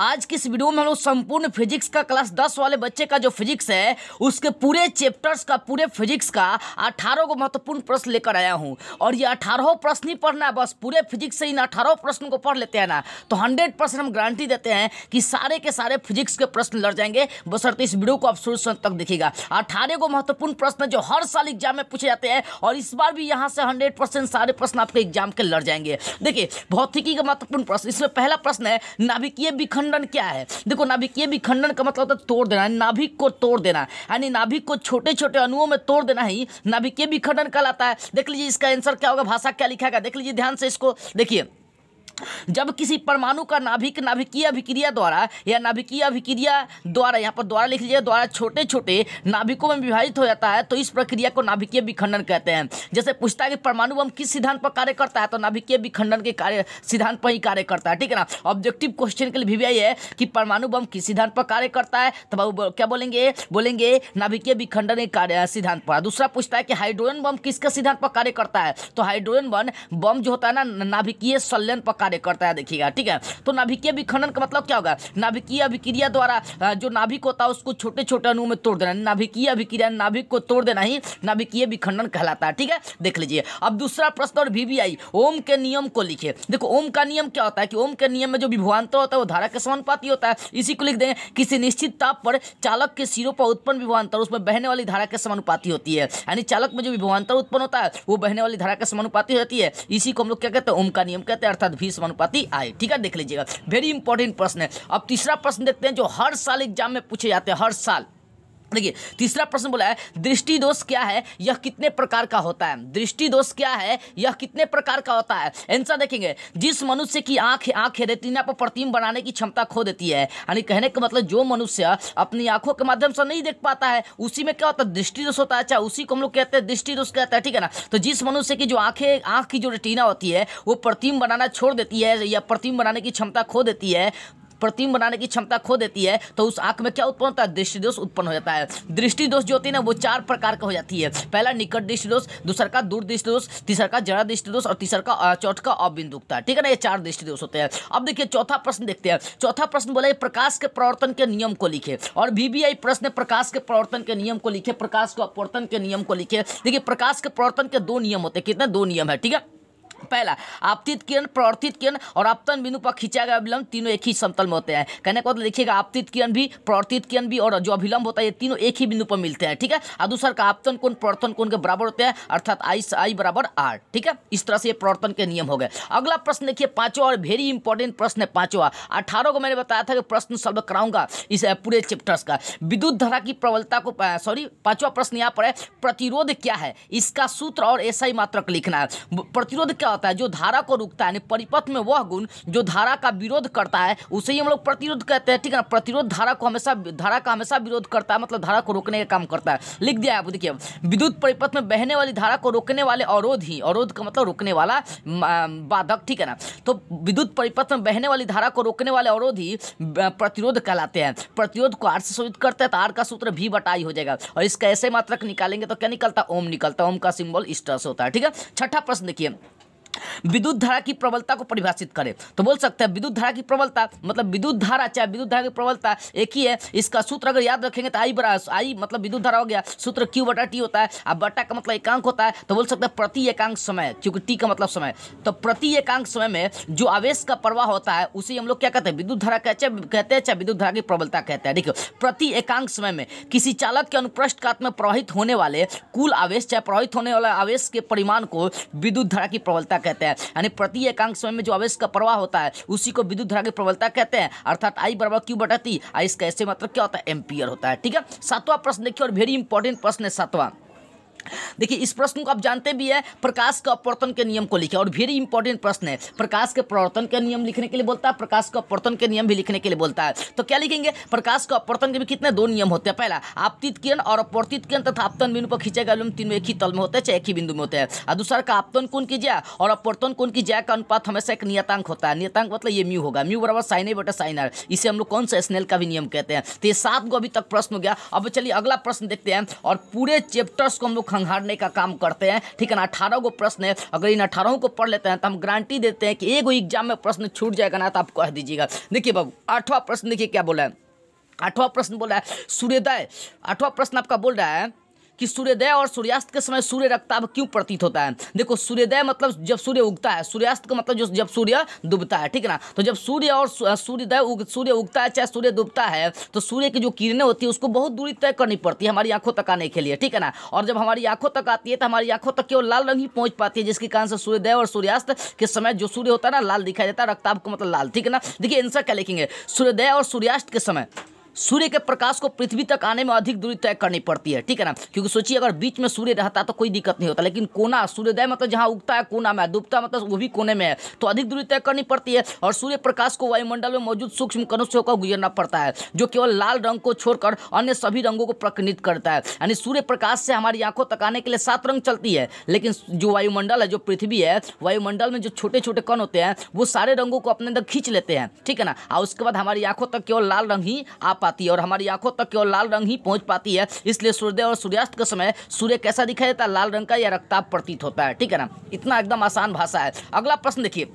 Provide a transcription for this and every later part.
आज की इस वीडियो में हम लोग संपूर्ण फिजिक्स का क्लास 10 वाले बच्चे का जो फिजिक्स है उसके पूरे चैप्टर्स का पूरे फिजिक्स का 18 को महत्वपूर्ण प्रश्न लेकर आया हूं। और ये 18 प्रश्न ही पढ़ना, बस पूरे फिजिक्स से इन 18 प्रश्न को पढ़ लेते हैं ना तो 100% हम गारंटी देते हैं कि सारे के सारे फिजिक्स के प्रश्न लड़ जाएंगे। बशर्ते इस वीडियो को आप शुरू से अंत तक देखिएगा। 18 को महत्वपूर्ण प्रश्न जो हर साल एग्जाम में पूछे जाते हैं और इस बार भी यहाँ से 100% सारे प्रश्न आपके एग्जाम के लड़ जाएंगे। देखिए भौतिकी का महत्वपूर्ण प्रश्न, इसमें पहला प्रश्न है नाभिकीय विखंडन क्या है। देखो नाभिकीय विखंडन का मतलब होता है तोड़ देना, नाभिक को तोड़ देना, यानी नाभिक को छोटे छोटे अणुओं में तोड़ देना ही नाभिकीय विखंडन कहलाता है। देख लीजिए इसका आंसर क्या होगा, भाषा क्या लिखेगा, देख लीजिए ध्यान से इसको देखिए। जब किसी परमाणु का नाभिकीय अभिक्रिया द्वारा या नाभिकीय अभिक्रिया द्वारा, यहाँ पर द्वारा लिख लीजिए, द्वारा छोटे छोटे नाभिकों में विभाजित हो जाता है तो इस प्रक्रिया को नाभिकीय विखंडन कहते हैं। जैसे पूछता है कि परमाणु बम किस सिद्धांत पर कार्य करता है तो नाभिकीय विखंडन के कार्य सिद्धांत पर ही कार्य करता है, ठीक है ना। ऑब्जेक्टिव क्वेश्चन के लिए VVI है कि परमाणु बम किस सिद्धांत पर कार्य करता है तब वो क्या बोलेंगे, बोलेंगे नाभिकीय विखंडन के कार्य सिद्धांत पर। दूसरा पूछता है कि हाइड्रोजन बम किसके सिद्धांत पर कार्य करता है तो हाइड्रोजन बम जो होता है ना नाभिकीय संलयन पर करता है, देखिएगा, ठीक है। तो नाभिकीय विखंडन का मतलब क्या होगा, नाभिकीय अभिक्रिया द्वारा जो नाभिक होता है उसको छोटे छोटे अणुओं में तोड़ देना, नाभिकीय अभिक्रिया, नाभिक को तोड़ देना ही नाभिकीय विखंडन कहलाता है, ठीक है, देख लीजिए। अब दूसरा प्रश्न और VVI ओम के नियम को लिखिए। देखो ओम का नियम क्या होता है कि ओम के नियम में जो विभवांतर होता है वो धारा के समानुपाती होता है। इसी को लिख देंगे किसी निश्चित ताप पर चालक के सिरों पर उत्पन्न विभवांतर उसमें बहने वाली धारा के समानुपाती होती है, यानी चालक में जो विभवांतर उत्पन्न होता है वो बहने वाली धारा के समानुपाती होती है। इसी को हम लोग क्या कहते हैं, ओम का नियम कहते हैं, अर्थात समानुपाती आए, ठीक है, देख लीजिएगा, वेरी इंपॉर्टेंट प्रश्न है। अब तीसरा प्रश्न देखते हैं जो हर साल एग्जाम में पूछे जाते हैं, हर साल। देखिए तीसरा प्रश्न बोला है दृष्टिदोष क्या है, यह कितने प्रकार का होता है। दृष्टिदोष क्या है, यह कितने प्रकार का होता है। आंसर देखेंगे, जिस मनुष्य की आंखें रेटिना पर प्रतिबिंब बनाने की क्षमता खो देती है, यानी कहने का मतलब जो मनुष्य अपनी आंखों के माध्यम से नहीं देख पाता है उसी में क्या होता है, दृष्टिदोष होता है। अच्छा उसी को हम लोग कहते हैं दृष्टिदोष कहता है, ठीक है ना। तो जिस मनुष्य की जो आंख की जो रेटिना होती है वो प्रतिबिंब बनाना छोड़ देती है या प्रतिबिंब बनाने की क्षमता खो देती है, प्रतिबिंब बनाने की क्षमता खो देती है तो उस आंख में क्या उत्पन्न होता है, दृष्टिदोष उत्पन्न हो जाता है। दृष्टिदोष जो होती है ना वो 4 प्रकार का हो जाती है, पहला निकट दृष्टिदोष, दूसरा का दूर दृष्टिदोष, तीसरा का जरा दृष्टिदोष और तीसरा का चौथा का अबिंदुकता, ठीक है ना। ये 4 दृष्टिदोष होते हैं। अब देखिए चौथा प्रश्न देखते हैं। चौथा प्रश्न बोला प्रकाश के प्रवर्तन के नियम को लिखे और VVI प्रश्न प्रकाश के प्रवर्तन के नियम को लिखे, प्रकाश के अपवर्तन के नियम को लिखे। देखिए प्रकाश के प्रवर्तन के 2 नियम होते हैं, कितने, 2 नियम है, ठीक है। पहला आपतित किरण, प्रवर्तित किरण और आपतन बिंदु पर खींचा गया अभिलंब तीनों एक ही समतल में होते हैं। कहने को लिखिएगा आपतित किरण भी, प्रवर्तित किरण भी और जो अभिलंब होता है ये तीनों एक ही बिंदु पर मिलते हैं, ठीक है। और दूसरा का आपतन कोण प्रवर्तन कोण के बराबर होते हैं, अर्थात I बराबर R, ठीक है। इस तरह से ये प्रवर्तन के नियम हो गए। अगला प्रश्न देखिए पांचवा और वेरी इंपॉर्टेंट प्रश्न है, पांचवा। 18 को मैंने बताया था कि प्रश्न सॉल्व कराऊंगा इस पूरे चैप्टर्स का। विद्युत धारा की प्रबलता को, सॉरी पांचवा प्रश्न यहाँ पर है प्रतिरोध क्या है, इसका सूत्र और SI मात्रक लिखना है। प्रतिरोध होता है जो धारा को रुकता है, परिपथ में वह गुण जो धारा का विरोध करता है उसे ही हम लोग प्रतिरोध कहते हैं, ठीक है ना। प्रतिरोध धारा को हमेशा, धारा का हमेशा विरोध करता है, मतलब धारा को रोकने का काम करता है। लिख दिया है आप, देखिए विद्युत परिपथ में बहने वाली धारा को रोकने वाले अवरोध ही, अवरोध का मतलब रोकने वाला बाधक, ठीक है ना। तो विद्युत परिपथ में बहने वाली धारा को रोकने वाले अवरोध ही प्रतिरोध कहलाते हैं। प्रतिरोध को R से सूचित करते हैं तो R का सूत्र V/I हो जाएगा और इसका ऐसे मात्रक निकालेंगे तो क्या निकलता है, ओम निकलता है। ओम का सिंबल इस तरह से होता है, ठीक है। छठा प्रश्न देखिए विद्युत धारा की प्रबलता को परिभाषित करें तो बोल सकते हैं विद्युत धारा की प्रबलता मतलब विद्युत धारा चाहे विद्युत धारा की प्रबलता एक ही है। इसका सूत्र अगर याद रखेंगे तो I मतलब विद्युत धारा हो गया, सूत्र Q/T होता है। अब बटा का मतलब एकांक होता है तो बोल सकते हैं प्रति एकांक समय, क्योंकि T का मतलब समय, तो प्रति एकांक समय में जो आवेश का प्रवाह होता है उसे हम लोग क्या कहते हैं, विद्युत धारा कहते हैं, चाहे विद्युत धारा की प्रबलता कहते हैं। देखिए प्रति एकांक समय में किसी चालक के अनुप्रस्थ काट में प्रवाहित होने वाले कुल आवेश चाहे प्रवाहित होने वाला आवेश के परिमाण को विद्युत धारा की प्रबलता कहते हैं, यानी प्रति एकांक समय में जो आवेश का प्रवाह होता है उसी को विद्युत धारा की प्रबलता कहते हैं, अर्थात I = Q/T। इसका ऐसे मतलब क्या होता है, एम्पियर होता है, ठीक है। सातवां प्रश्न देखिए और वेरी इंपॉर्टेंट प्रश्न है सातवां। देखिए इस प्रश्न को आप जानते भी है, प्रकाश का अपवर्तन के नियम को लिखे और वेरी इंपॉर्टेंट प्रश्न है। प्रकाश के प्रवर्तन के नियम लिखने के लिए बोलता है, प्रकाश का अपवर्तन के नियम भी लिखने के लिए बोलता है। तो क्या लिखेंगे, प्रकाश का अपवर्तन के भी कितने, 2 नियम होते हैं। पहला आपतित किरण और अपवर्तित किरण तथा आपतन बिंदु पर खींचे गए अभिलंब तीनों एक ही तल में होते हैं, चाहे एक ही बिंदु में होते हैं। और दूसरा का आपतन कोण की ज्या और अपवर्तन कोण की ज्या का अनुपात हमेशा एक नियतांक होता है, नियतांक मतलब ये म्यू होगा, म्यू बराबर sin A/sin R। इसे हम लोग कौन सा, स्नेल का भी नियम कहते हैं। तो ये 7 को अभी तक प्रश्न हो गया। अब चलिए अगला प्रश्न देखते हैं और पूरे चैप्टर्स को हम लोग खंगारने का काम करते हैं। ठीक है ना, 18 को प्रश्न है, अगर इन 18 को पढ़ लेते हैं तो हम गारंटी देते हैं कि एगो एग्जाम में प्रश्न छूट जाएगा ना, तो आप कह दीजिएगा। देखिए बाबू, 8वां प्रश्न देखिए क्या बोला है, 8वां प्रश्न बोला है सूर्योदय। 8वां प्रश्न आपका बोल रहा है कि सूर्योदय और सूर्यास्त के समय सूर्य रक्ताभ क्यों प्रतीत होता है। देखो, सूर्योदय मतलब जब सूर्य उगता है, सूर्यास्त का मतलब जो जब सूर्य डूबता है। ठीक है ना, तो जब सूर्य और सूर्य उगता है चाहे सूर्य डूबता है, तो सूर्य की जो किरणें होती है उसको बहुत दूरी तय करनी पड़ती है हमारी आंखों तक आने के लिए। ठीक है ना, और जब हमारी आंखों तक आती है तो हमारी आंखों तक केवल लाल रंग ही पहुंच पाती है, जिसके कारण से सूर्योदय और सूर्यास्त के समय जो सूर्य होता है ना, लाल दिखाई देता है, रक्ताभ का मतलब लाल। ठीक है ना, देखिए आंसर क्या लिखेंगे, सूर्योदय और सूर्यास्त के समय सूर्य के प्रकाश को पृथ्वी तक आने में अधिक दूरी तय करनी पड़ती है। ठीक है ना, क्योंकि सोचिए अगर बीच में सूर्य रहता तो कोई दिक्कत नहीं होता, लेकिन कोना, सूर्योदय मतलब जहाँ उगता है कोना में, डूबता मतलब वो भी कोने में है, तो अधिक दूरी तय करनी पड़ती है। और सूर्य प्रकाश को वायुमंडल में मौजूद सूक्ष्म कणों से होकर गुजरना पड़ता है, जो केवल लाल रंग को छोड़कर अन्य सभी रंगों को प्रकीर्णित करता है। यानी सूर्य प्रकाश से हमारी आंखों तक आने के लिए 7 रंग चलती है, लेकिन जो वायुमंडल है, जो पृथ्वी है, वायुमंडल में जो छोटे छोटे कण होते हैं वो सारे रंगों को अपने अंदर खींच लेते हैं। ठीक है ना, और उसके बाद हमारी आंखों तक केवल लाल रंग ही आ पाती है, और हमारी आंखों तक केवल लाल रंग ही पहुंच पाती है। इसलिए सूर्योदय और सूर्यास्त के समय सूर्य कैसा दिखाई देता है, लाल रंग का या रक्ताभ प्रतीत होता है। ठीक है ना, इतना एकदम आसान भाषा है। अगला प्रश्न देखिए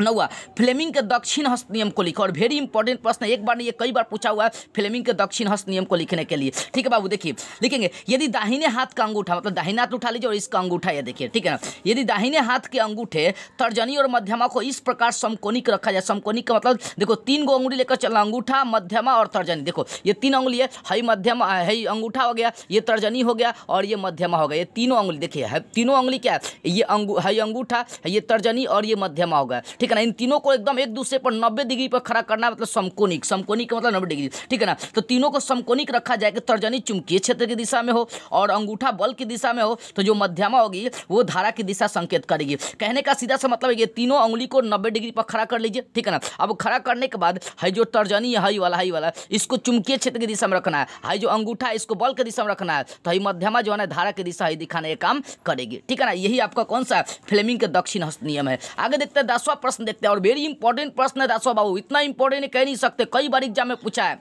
9वां, फ्लेमिंग के दक्षिण हस्त नियम को लिखो। और वेरी इंपॉर्टेंट प्रश्न है, एक बार नहीं ये कई बार पूछा हुआ है फ्लेमिंग के दक्षिण हस्त नियम को लिखने के लिए। ठीक है बाबू, देखिए लिखेंगे, यदि दाहिने हाथ का अंगूठा, मतलब दाहिने हाथ उठा लीजिए और इसका अंगूठा ये देखिए। ठीक है ना, यदि दाहिने हाथ के अंगूठे तर्जनी और मध्यमा को इस प्रकार समकोणिक रखा जाए। समकोणिक का मतलब देखो, 3 गो अंगुली लेकर चलना, अंगूठा, मध्यमा और तर्जनी। देखो ये 3 अंगुली है, हई मध्यमा, हई अंगूठा हो गया, ये तर्जनी हो गया और ये मध्यमा हो गया। ये तीनों अंगुली देखिए, तीनों अंगुली क्या है, ये हई अंगूठा, ये तर्जनी और ये मध्यमा हो गया। ठीक है ना, इन तीनों को एकदम एक दूसरे पर 90 डिग्री पर खड़ा करना, मतलब समकोणिक, समकोणिक मतलब 90 डिग्री। ठीक है ना, तो तीनों को समकोणिक रखा जाए कि तर्जनी चुंबकीय क्षेत्र की दिशा में हो और अंगूठा बल की दिशा में हो, तो जो मध्यमा होगी वो धारा की दिशा संकेत करेगी। कहने का सीधा सा मतलब है कि तीनों अंगुली को 90 डिग्री पर खड़ा कर लीजिए। ठीक है ना, अब खड़ा करने के बाद है जो तर्जनी है, हई वाला इसको चुंबकीय क्षेत्र की दिशा में रखना है, हई जो अंगूठा है इसको बल की दिशा में रखना है, तो हई मध्यमा जो है ना धारा की दिशा ही दिखाने का काम करेगी। ठीक है ना, यही आपका कौन सा फ्लेमिंग के दक्षिण हस्त नियम है। आगे देखते हैं 10वां प्रश्न देखते हैं, और वेरी इंपॉर्टेंट प्रश्न है 10वां बाबू, इतना इंपॉर्टेंट कह नहीं सकते, कई बार एग्जाम में पूछा है।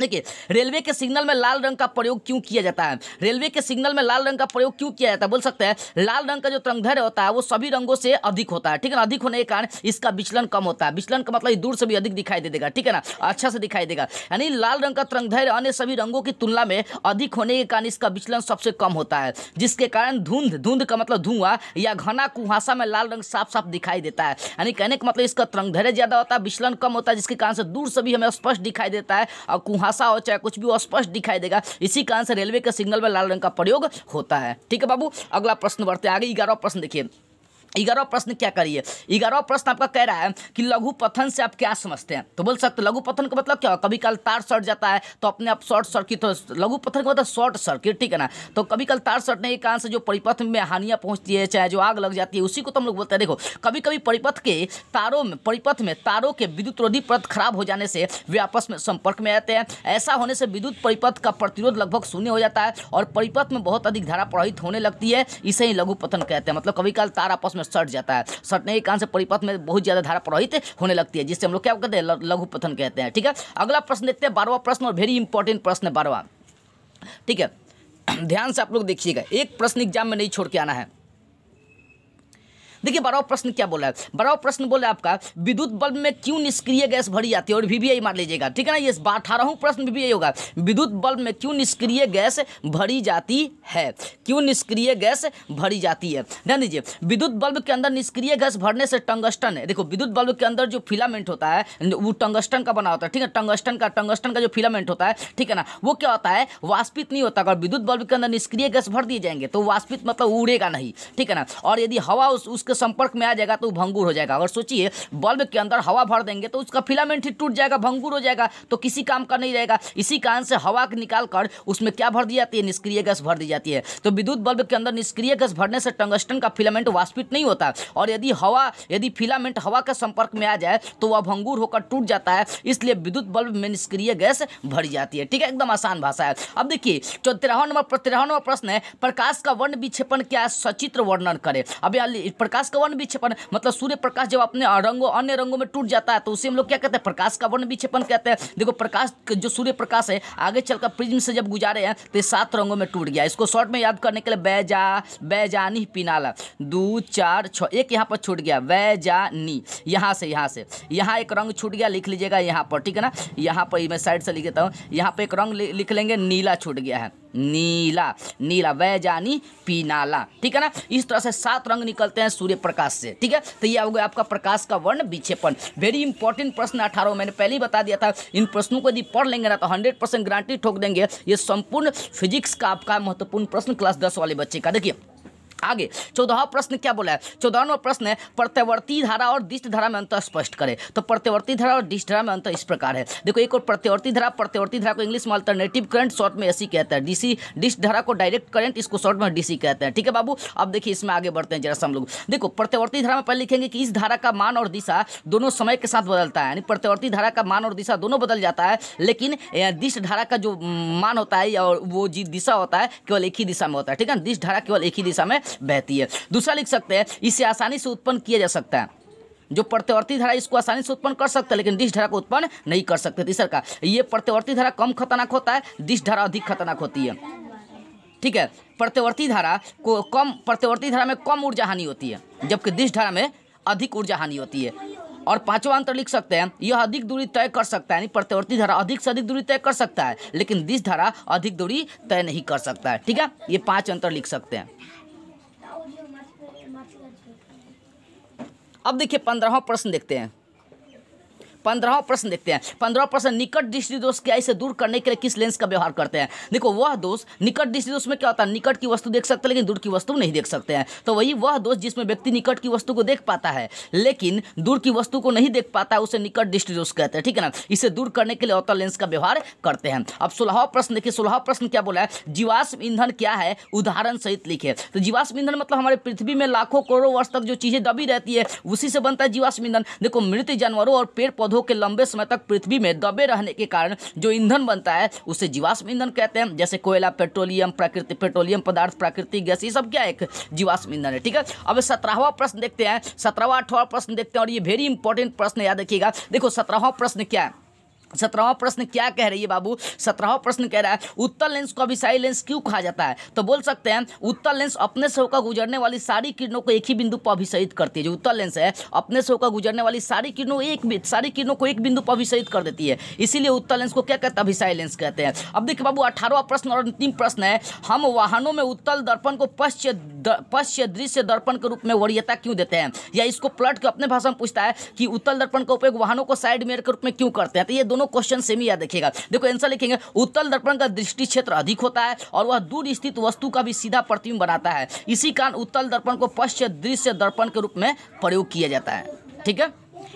देखिए, रेलवे के सिग्नल में लाल रंग का प्रयोग क्यों किया जाता है। रेलवे के सिग्नल में लाल रंग का प्रयोग क्यों किया जाता है, बोल सकते हैं लाल रंग का जो तरंगदैर्घ्य होता है वो सभी रंगों से अधिक होता है। ठीक है ना, अधिक होने के कारण इसका विचलन कम होता है। विचलन का मतलब दूर से भी अधिक दिखाई दे देगा। ठीक है ना, अच्छा से दिखाई देगा, यानी लाल रंग का तरंगदैर्घ्य अन्य सभी रंगों की तुलना में अधिक होने के कारण इसका विचलन सबसे कम होता है, जिसके कारण धुंध का मतलब धुआं या घना कुहासा में लाल रंग साफ दिखाई देता है। यानी कहने का मतलब इसका तरंगदैर्घ्य ज्यादा होता है, विचलन कम होता है, जिसके कारण से दूर से भी हमें स्पष्ट दिखाई देता है, और कुहासा हो चाहे कुछ भी वो स्पष्ट दिखाई देगा। इसी कारण से रेलवे के सिग्नल में लाल रंग का प्रयोग होता है। ठीक है बाबू, अगला प्रश्न बढ़ते हैं आगे। 11वां प्रश्न देखिए, 11वां प्रश्न क्या करिए, 11वां प्रश्न आपका कह रहा है कि लघु पथन से आप क्या समझते हैं। तो बोल सकते लघु पथन का मतलब क्या हो, कभी काल तार सट जाता है तो अपने आप शॉर्ट सर्किट, लघु पथन का मतलब शॉर्ट सर्किट। ठीक है ना, तो कभी काल तार सटने के कारण से जो परिपथ में हानियां पहुंचती है, चाहे जो आग लग जाती है, उसी को तो हम लोग बोलते हैं। देखो, कभी कभी परिपथ में तारों के विद्युतरोधी परत खराब हो जाने से वे आपस में संपर्क में आते हैं। ऐसा होने से विद्युत परिपथ का प्रतिरोध लगभग शून्य हो जाता है और परिपथ में बहुत अधिक धारा प्रवाहित होने लगती है, इसे ही लघु पथन कहते हैं। मतलब कभी काल तार आपस में सट जाता है, सटने के कारण से परिपथ में बहुत ज्यादा धारा प्रवाहित होने लगती है, जिससे हम लोग क्या कहते हैं, लघु पथन कहते हैं। ठीक है, अगला प्रश्न देखते हैं 12वां प्रश्न, और वेरी इंपॉर्टेंट प्रश्न है 12वां। ठीक है, ध्यान से आप लोग देखिएगा, एक प्रश्न एग्जाम में नहीं छोड़ के आना है। देखिए 12वां प्रश्न क्या बोला है, 12वां प्रश्न बोला है आपका विद्युत बल्ब में क्यों निष्क्रिय गैस भरी जाती है, और VVI मार लीजिएगा। ठीक है ना, ये 18वां प्रश्न VVI होगा, विद्युत बल्ब में क्यों निष्क्रिय गैस भरी जाती है, क्यों निष्क्रिय गैस भरी जाती है। ध्यान दीजिए, विद्युत बल्ब के अंदर निष्क्रिय गैस भरने से टंगस्टन है। देखो, विद्युत बल्ब के अंदर जो फिलामेंट होता है वो टंगस्टन का बना होता है। ठीक है, टंगस्टन का जो फिलामेंट होता है, ठीक है ना, वो क्या होता है, वाष्पित नहीं होता। अगर विद्युत बल्ब के अंदर निष्क्रिय गैस भर दिए जाएंगे तो वाष्पित मतलब उड़ेगा नहीं। ठीक है ना, और यदि हवा उसके संपर्क में आ जाएगा तो भंगुर हो जाएगा। अगर सोचिए बल्ब के अंदर हवा भर देंगे तो उसका फिलामेंट ही टूट जाएगा, भंगुर हो जाएगा, तो किसी काम का नहीं रहेगा। इसी कारण से हवा निकाल कर उसमें क्या भर दी जाती है, निष्क्रिय गैस भर दी जाती है। तो विद्युत बल्ब के अंदर निष्क्रिय गैस भरने से टंगस्टन का फिलामेंट वाष्पित नहीं होता, और यदि फिलामेंट हवा के संपर्क में आ जाए तो वह भंगुर होकर टूट जाता है। इसलिए विद्युत बल्ब में निष्क्रिय गैस भरी जाती है। ठीक है, एकदम आसान भाषा है। अब देखिए 13वां प्रश्न है, प्रकाश का वर्ण विक्षेपण क्या, सचित्र वर्णन करें। अब यहाँ प्रकाश प्रकाश का वर्ण विक्षेपण, मतलब सूर्य प्रकाश जब अपने रंगों अन्य रंगों में टूट जाता है तो उसे हम लोग क्या कहते हैं, प्रकाश का वर्ण विक्षेपण कहते हैं। देखो प्रकाश जो सूर्य प्रकाश है आगे चलकर प्रिज्म से जब गुजारे हैं तो 7 रंगों में टूट गया। इसको शॉर्ट में याद करने के लिए बैजानी पिनाला 2 4 6 एक यहाँ पर छूट गया बैजानी, यहाँ से यहाँ एक रंग छूट गया, लिख लीजिएगा यहाँ पर, ठीक है ना। यहाँ पर मैं साइड से लिख देता हूँ, यहाँ पर एक रंग लिख लेंगे नीला छूट गया है, नीला बैजानी पिनाला, ठीक है ना। इस तरह से 7 रंग निकलते हैं सूर्य प्रकाश से, ठीक है। तो यह हो गया आपका प्रकाश का वर्ण विक्षेपण। वेरी इंपॉर्टेंट प्रश्न 18 मैंने पहले ही बता दिया था। इन प्रश्नों को यदि पढ़ लेंगे ना तो 100% गारंटी ठोक देंगे। ये संपूर्ण फिजिक्स का आपका महत्वपूर्ण प्रश्न क्लास 10 वाले बच्चे का। देखिए आगे 14वां प्रश्न क्या बोला है, 14वां प्रश्न है प्रत्यावर्ती धारा और दिष्ट धारा में अंतर स्पष्ट करें। तो प्रत्यावर्ती धारा और दिष्ट धारा में अंतर इस प्रकार है। देखो एक और प्रत्यावर्ती धारा को इंग्लिश में अल्टरनेटिव करंट शॉर्ट में एसी कहते हैं, डीसी दिष्ट धारा को डायरेक्ट करंट इसको शॉर्ट में डीसी कहते हैं, ठीक है बाबू। अब देखिए इसमें आगे बढ़ते हैं जरा सा हम लोग। देखो प्रत्यावर्ती धारा में पहले लिखेंगे कि इस धारा का मान और दिशा दोनों समय के साथ बदलता है, यानी प्रत्यावर्ती धारा का मान और दिशा दोनों बदल जाता है, लेकिन दिष्ट धारा का जो मान होता है और वो जी दिशा होता है केवल एक ही दिशा में होता है, ठीक है। दिष्ट धारा केवल एक ही दिशा में बहती है। दूसरा लिख सकते हैं इसे आसानी से उत्पन्न किया जा सकता है, जो प्रत्यावर्ती धारा इसको आसानी से उत्पन्न कर सकता है लेकिन दिश धारा को उत्पन्न नहीं कर सकते। तीसरा का ये प्रत्यावर्ती धारा कम खतरनाक होता है, दिश धारा अधिक खतरनाक होती है, ठीक है। प्रत्यावर्ती धारा को कम प्रत्यावर्ती धारा में कम ऊर्जा हानि होती है जबकि दिश धारा में अधिक ऊर्जा हानि होती है। और 5वां अंतर लिख सकते हैं यह अधिक दूरी तय कर सकता है, यानी प्रत्यावर्ती धारा अधिक से अधिक दूरी तय कर सकता है लेकिन दिश धारा अधिक दूरी तय नहीं कर सकता है, ठीक है। ये 5 अंतर लिख सकते हैं। अब देखिए 15वां प्रश्न देखते हैं। 15वां प्रश्न देखते हैं। 15वां प्रश्न निकट दृष्टि दोष क्या इसे दूर करने के लिए किस लेंस का व्यवहार करते हैं। देखो वह दोष, निकट दृष्टि दोष में क्या होता है, निकट की वस्तु देख सकते हैं लेकिन दूर की वस्तु नहीं देख सकते हैं। तो वही वह दोष जिसमें व्यक्ति निकट की वस्तु को देख पाता है लेकिन दूर की वस्तु को नहीं देख पाता है उसे निकट दृष्टि दोष कहते हैं, ठीक है ना। इसे दूर करने के लिए अवतल लेंस का व्यवहार करते हैं। अब 16वां प्रश्न देखिए। 16वां प्रश्न क्या बोला है, जीवाश्म ईंधन क्या है उदाहरण सहित लिखे। तो जीवाश्म ईंधन मतलब हमारे पृथ्वी में लाखों करोड़ों वर्ष तक जो चीज़ें दबी रहती है उसी से बनता है जीवाश्म ईंधन। देखो मृत जानवरों और पेड़ पौधों के लंबे समय तक पृथ्वी में दबे रहने के कारण जो ईंधन बनता है उसे जीवाश्म ईंधन कहते हैं। जैसे कोयला, पेट्रोलियम, पेट्रोलियम पदार्थ, प्राकृतिक गैस, ये सब क्या एक जीवाश्म ईंधन है, ठीक है। अब 17वां प्रश्न देखते हैं। 17वां 18वां प्रश्न देखते हैं और ये वेरी इंपॉर्टेंट प्रश्न याद रखिएगा। देखो 17वां प्रश्न क्या है, 17वां प्रश्न क्या कह रही है बाबू। 17वां प्रश्न कह रहा है उत्तल लेंस को अभिसारी लेंस क्यों कहा जाता है। तो बोल सकते हैं उत्तल लेंस अपने से होकर गुजरने वाली सारी किरणों को एक ही बिंदु पर अभिसारित करती है। जो उत्तल लेंस है अपने से होकर गुजरने वाली सारी किरणों को एक बिंदु पर अभिसारित कर देती है, इसीलिए उत्तल लेंस को क्या कहते हैं, अभिसारी लेंस कहते हैं। अब देखिए बाबू 18वां प्रश्न और अंतिम प्रश्न है, हम वाहनों में उत्तल दर्पण को पश्च्य दृश्य दर्पण के रूप में वरीयता क्यों देते हैं। या इसको पलट के अपने भाषा में पूछता है कि उत्तल दर्पण का उपयोग वाहनों को साइड मिरर के रूप में क्यों करते हैं। तो ये दोनों क्वेश्चन सेम ही याद रखिएगा। देखो आंसर लिखेंगे उत्तल दर्पण का दृष्टि क्षेत्र अधिक होता है और वह दूर स्थित वस्तु का भी सीधा प्रतिबिंब बनाता है, इसी कारण उत्तल दर्पण को पश्च्य दृश्य दर्पण के रूप में प्रयोग किया जाता है, ठीक है।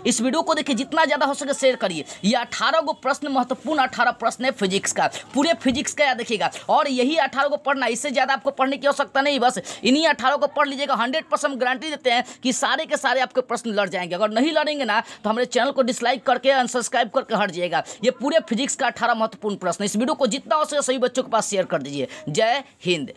इस वीडियो को देखिए जितना ज़्यादा हो सके शेयर करिए। ये 18 गो प्रश्न महत्वपूर्ण 18 प्रश्न है फिजिक्स का, पूरे फिजिक्स का याद देखिएगा। और यही 18 को पढ़ना, इससे ज़्यादा आपको पढ़ने की आवश्यकता नहीं, बस इन्हीं 18 को पढ़ लीजिएगा। 100% गारंटी देते हैं कि सारे के सारे आपके प्रश्न लड़ जाएंगे। अगर नहीं लड़ेंगे ना तो हमारे चैनल को डिसलाइक करके अनसब्सक्राइब करके हट जाएगा। ये पूरे फिजिक्स का 18 महत्वपूर्ण प्रश्न। इस वीडियो को जितना हो सके सभी बच्चों के पास शेयर कर दीजिए। जय हिंद।